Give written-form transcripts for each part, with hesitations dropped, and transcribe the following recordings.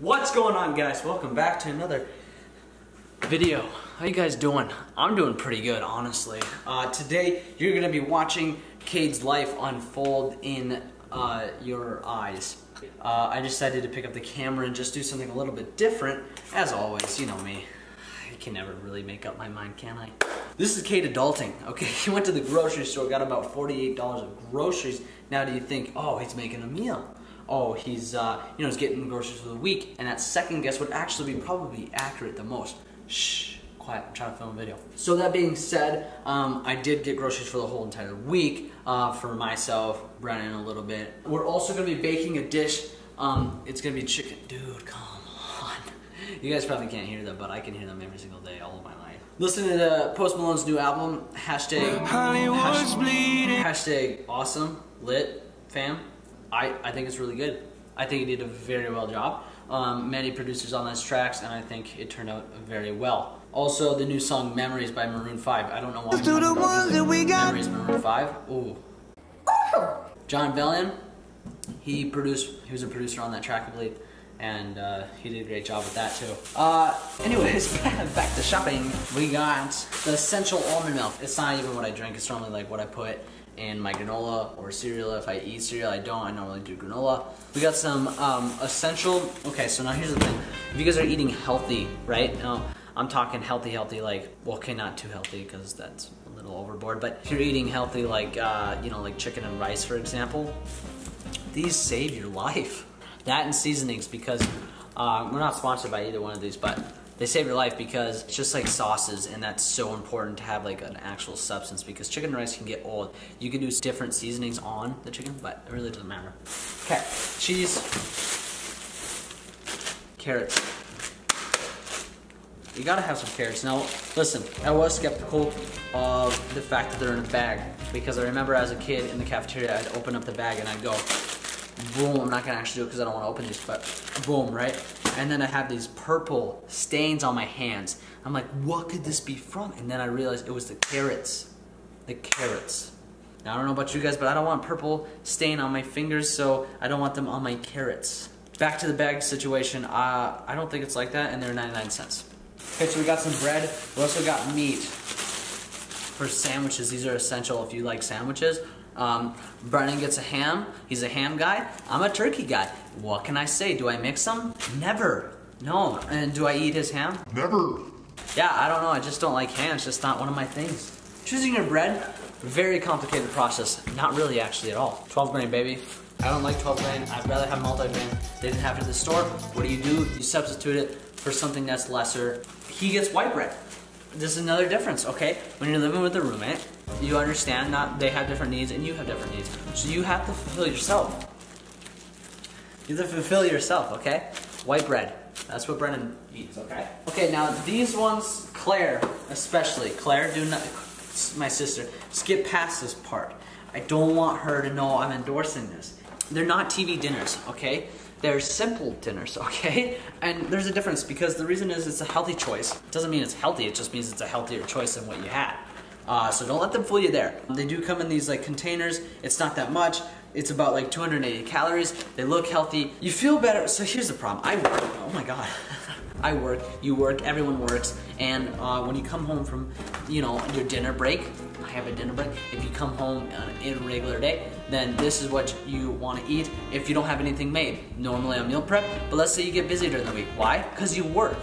What's going on, guys? Welcome back to another video. How you guys doing? I'm doing pretty good, honestly. Today you're gonna be watching Cade's life unfold in your eyes. I decided to pick up the camera and just do something a little bit different. As always, you know me, I can never really make up my mind, can I? This is Cade adulting, okay? He went to the grocery store, got about $48 of groceries. Now do you think, oh, he's making a meal? Oh, he's he's getting groceries for the week, and that second guess would actually be probably accurate the most. Shh, quiet, I'm trying to film a video. So that being said, I did get groceries for the whole entire week for myself, Brennan a little bit. We're also gonna be baking a dish. It's gonna be chicken. Dude, come on. You guys probably can't hear that, but I can hear them every single day, all of my life. Listen to the Post Malone's new album, hashtag awesome, lit, fam. I think it's really good. I think he did a very well job. Many producers on those tracks, and I think it turned out very well. Also, the new song Memories by Maroon 5. I don't know why I'm talking about music. Memories, Maroon 5. Ooh. Jon Bellion, he was a producer on that track, I believe, and he did a great job with that too. Anyways, back to shopping. We got the essential almond milk. It's not even what I drink, it's normally like what I put in my granola or cereal. If I eat cereal, I normally do granola. We got some essential, okay, so now here's the thing. If you guys are eating healthy, right? Now, I'm talking healthy, like, well, okay, not too healthy, because that's a little overboard, but if you're eating healthy, like, like chicken and rice, for example, these save your life. That and seasonings, because we're not sponsored by either one of these, but they save your life because it's just like sauces, and that's so important to have like an actual substance because chicken and rice can get old. You can do different seasonings on the chicken, but it really doesn't matter. Okay, cheese, carrots. You gotta have some carrots. Now, listen, I was skeptical of the fact that they're in a bag because I remember as a kid in the cafeteria, I'd open up the bag and I'd go, boom, I'm not gonna actually do it because I don't wanna open these, but boom, right? And then I have these purple stains on my hands. I'm like, what could this be from? And then I realized it was the carrots. The carrots. Now, I don't know about you guys, but I don't want purple stain on my fingers, so I don't want them on my carrots. Back to the bag situation, I don't think it's like that, and they're 99 cents. Okay, so we got some bread. We also got meat for sandwiches. These are essential if you like sandwiches. Brennan gets a ham. He's a ham guy. I'm a turkey guy. What can I say? Do I mix them? Never. No. And do I eat his ham? Never. Yeah, I don't know. I just don't like ham. It's just not one of my things. Choosing your bread, very complicated process. Not really, actually, at all. 12 grain, baby. I don't like 12 grain. I'd rather have multi-grain. They didn't have it at the store. What do? You substitute it for something that's lesser. He gets white bread. This is another difference, okay? When you're living with a roommate, you understand that they have different needs and you have different needs. So you have to fulfill yourself. You have to fulfill yourself, okay? White bread. That's what Brennan eats, okay? Okay, now these ones, Claire especially. Claire, do not, my sister, skip past this part. I don't want her to know I'm endorsing this. They're not TV dinners, okay? They're simple dinners, okay? And there's a difference because the reason is it's a healthy choice. It doesn't mean it's healthy, it just means it's a healthier choice than what you had. So don't let them fool you there. They do come in these like containers. It's not that much. It's about like 280 calories. They look healthy. You feel better. So here's the problem. I work, oh my God. I work, you work, everyone works. And when you come home from, your dinner break, I have a dinner break. If you come home in a regular day, then this is what you want to eat if you don't have anything made. Normally I meal prep, but let's say you get busy during the week. Why? Because you work.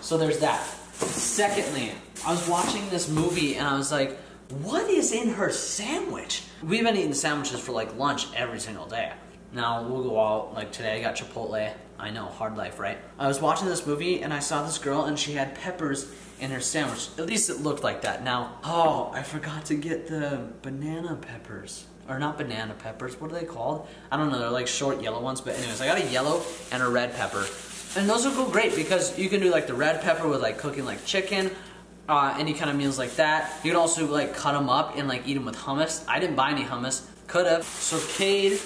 So there's that. Secondly, I was watching this movie and I was like, what is in her sandwich? We've been eating sandwiches for like lunch every single day. Now we'll go out, like today I got Chipotle. I know, hard life, right? I was watching this movie and I saw this girl and she had peppers in her sandwich. At least it looked like that. Now, oh, I forgot to get the banana peppers. Or not banana peppers, what are they called? I don't know, they're like short yellow ones, but anyways, I got a yellow and a red pepper. And those will go great because you can do like the red pepper with like cooking like chicken, any kind of meals like that. You can also like cut them up and like eat them with hummus. I didn't buy any hummus, could have. So Cade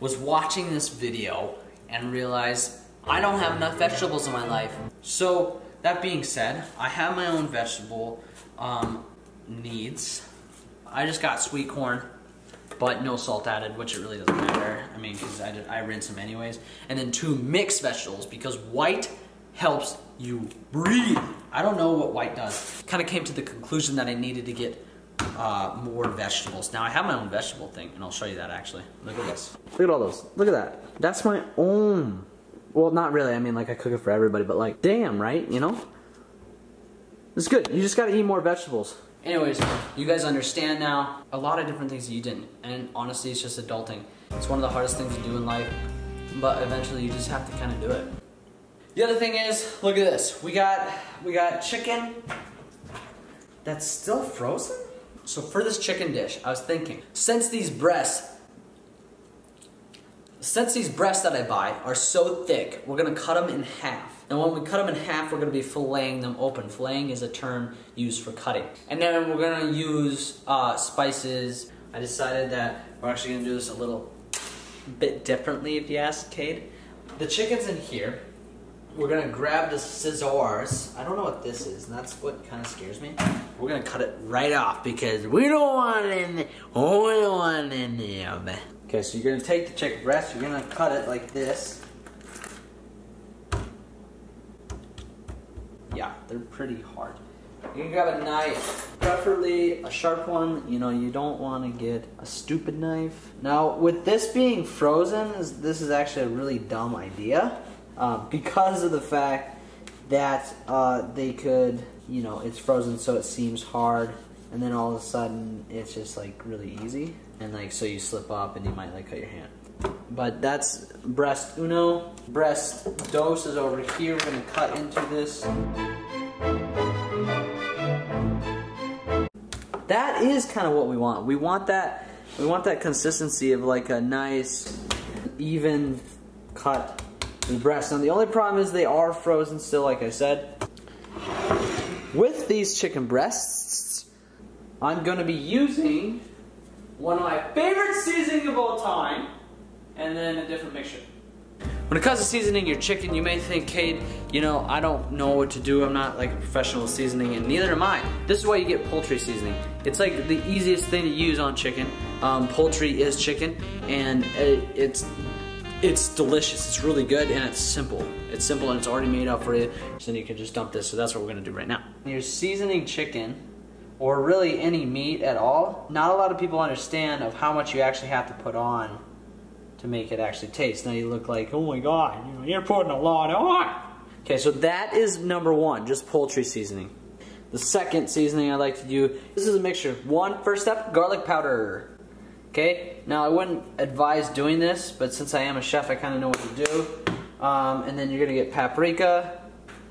was watching this video and realized I don't have enough vegetables in my life. So that being said, I have my own vegetable needs. I just got sweet corn, but no salt added, which it really doesn't matter. I mean, because I rinse them anyways. And then 2 mixed vegetables, because white helps you breathe. I don't know what white does. Kind of came to the conclusion that I needed to get more vegetables. Now I have my own vegetable thing, and I'll show you that actually. Look at this. Look at all those. Look at that. That's my own. Well, not really. I mean, like, I cook it for everybody, but like, damn, right? You know? It's good. You just gotta eat more vegetables. Anyways, you guys understand now a lot of different things that you didn't. And honestly, it's just adulting. It's one of the hardest things to do in life, but eventually you just have to kind of do it. The other thing is, look at this. We got chicken that's still frozen? So for this chicken dish, I was thinking, since these breasts that I buy are so thick, we're gonna cut them in half. And when we cut them in half, we're gonna be filleting them open. Filleting is a term used for cutting. And then we're gonna use spices. I decided that we're actually gonna do this a little bit differently, if you ask Cade. The chicken's in here. We're gonna grab the scissors. I don't know what this is, and that's what kind of scares me. We're gonna cut it right off because we don't want it in there. Oh, we don't want it in there. Okay, so you're gonna take the chicken breast, you're gonna cut it like this. Yeah, they're pretty hard. You can grab a knife, preferably a sharp one. You know, you don't want to get a stupid knife. Now, with this being frozen, this is actually a really dumb idea. Because of the fact that they could, you know, it's frozen so it seems hard, and then all of a sudden it's just like really easy, and like so you slip up and you might like cut your hand. But that's breast uno. Breast dos is over here. We're gonna cut into this. That is kind of what we want. We want that consistency of like a nice even cut. The breast. Now the only problem is they are frozen still, like I said. With these chicken breasts, I'm going to be using one of my favorite seasonings of all time, and then a different mixture. When it comes to seasoning your chicken, you may think, Cade, you know, I don't know what to do. I'm not like a professional seasoning, and neither am I. This is why you get poultry seasoning. It's like the easiest thing to use on chicken. Poultry is chicken, and it's delicious, it's really good, and it's simple. It's simple and it's already made up for you, so then you can just dump this, so that's what we're gonna do right now. When you're seasoning chicken, or really any meat at all, not a lot of people understand of how much you actually have to put on to make it actually taste. Now you look like, oh my god, you know, you're putting a lot on! Okay, so that is number one, just poultry seasoning. The second seasoning I like to do, this is a mixture. First step, garlic powder. Okay, now I wouldn't advise doing this, but since I am a chef, I kind of know what to do. And then you're gonna get paprika.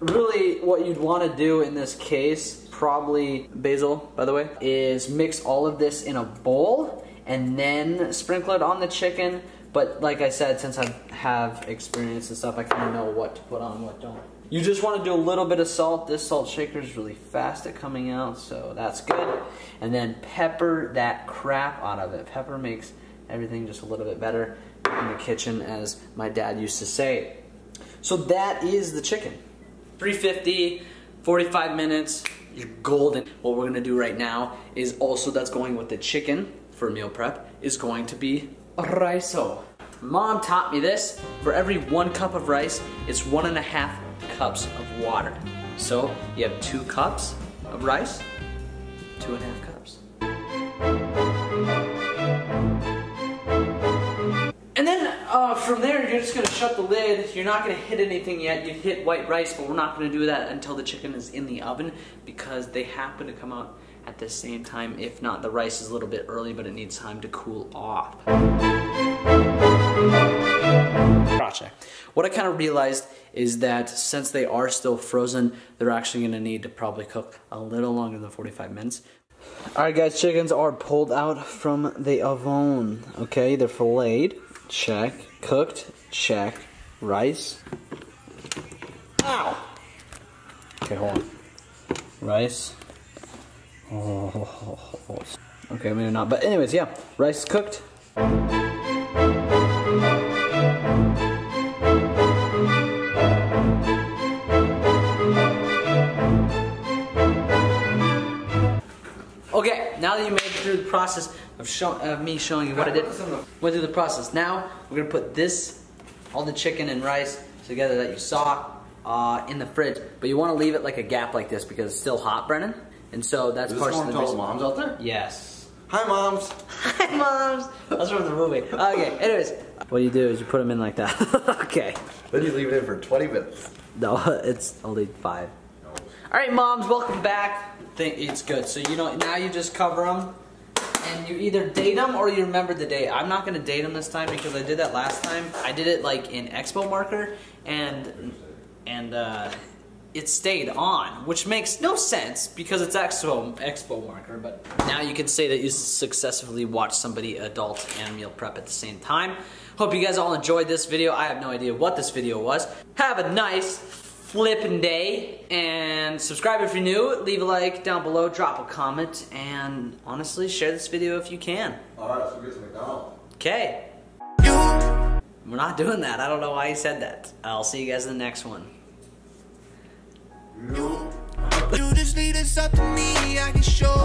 Really, what you'd want to do in this case, probably basil, by the way, is mix all of this in a bowl and then sprinkle it on the chicken. But like I said, since I have experience and stuff, I kind of know what to put on and what don't. You just want to do a little bit of salt. This salt shaker is really fast at coming out, so that's good. And then pepper that crap out of it. Pepper makes everything just a little bit better in the kitchen, as my dad used to say. So that is the chicken. 350, 45 minutes, you're golden. What we're going to do right now is also that's going with the chicken for meal prep is going to be riso. Mom taught me this. For every 1 cup of rice, it's 1.5 cups of water. So you have 2 cups of rice, 2.5 cups. And then from there, you're just gonna shut the lid. You're not gonna hit anything yet. You hit white rice, but we're not gonna do that until the chicken is in the oven, because they happen to come out at the same time. If not, the rice is a little bit early, but it needs time to cool off. Gotcha. What I kind of realized is that since they are still frozen, they're actually going to need to probably cook a little longer than 45 minutes. Alright guys, chickens are pulled out from the oven. Okay, they're filleted. Check. Cooked. Check. Rice. Ow! Okay, hold on. Rice. Oh. Okay, maybe not. But anyways, yeah. Rice cooked. Okay, now that you made it through the process, of me showing you what I did. Went through the process. Now we're gonna put this, all the chicken and rice together that you saw in the fridge. But you want to leave it like a gap like this because it's still hot, Brennan. And so that's part of the reason. Moms out there? Yes. Hi, moms. Hi, moms. That's from the movie. Okay. Anyways, what you do is you put them in like that. Okay. Then you leave it in for 20 minutes. No, it's only 5. No. All right, moms, welcome back. Think it's good. So you know now you just cover them. And you either date them or you remember the date. I'm not gonna date them this time because I did that last time. I did it like in Expo marker, and it stayed on, which makes no sense because it's Expo marker. But now you can say that you successfully watched somebody adult and meal prep at the same time. Hope you guys all enjoyed this video. I have no idea what this video was. Have a nice flippin' day, and subscribe if you're new, leave a like down below, drop a comment, and honestly, share this video if you can. Alright, let's get to McDonald's. Okay. We're not doing that. I don't know why he said that. I'll see you guys in the next one. You just need to me, I can show